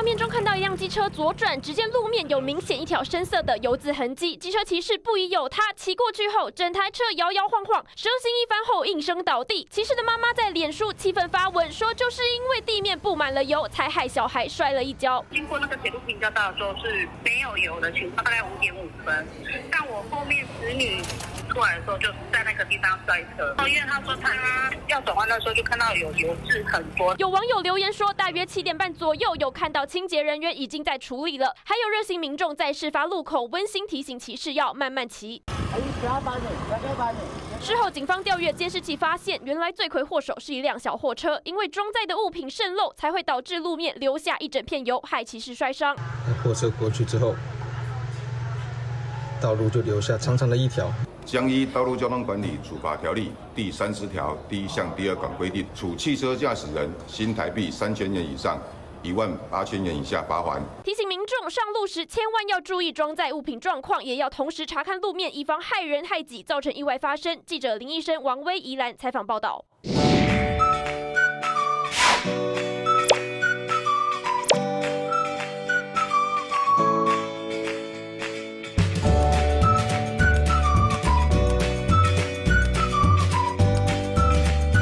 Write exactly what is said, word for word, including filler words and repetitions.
画面中看到一辆机车左转，只见路面有明显一条深色的油渍痕迹。机车骑士不疑有他，骑过去后，整台车摇摇晃晃，蛇行一番后应声倒地。骑士的妈妈在脸书气愤发文说，就是因为地面布满了油，才害小孩摔了一跤。经过那个铁路平交道的时候是没有油的情况，大概五点五分，但我后面子女。 过来的时候就在那个地方摔车，因为他说他要转弯的时候就看到有油渍很多。有网友留言说，大约七点半左右有看到清洁人员已经在处理了，还有热心民众在事发路口温馨提醒骑士要慢慢骑。 事后，警方调阅监视器，发现原来罪魁祸首是一辆小货车，因为装载的物品渗漏，才会导致路面留下一整片油，害骑士摔伤。货车过去之后，道路就留下长长的一条。 将依《道路交通管理处罚条例》第三十条第一项第二款规定，处汽车驾驶人新台币三千元以上一万八千元以下罚锾。提醒民众上路时千万要注意装载物品状况，也要同时查看路面，以防害人害己，造成意外发生。记者林义生、王威、宜兰采访报道。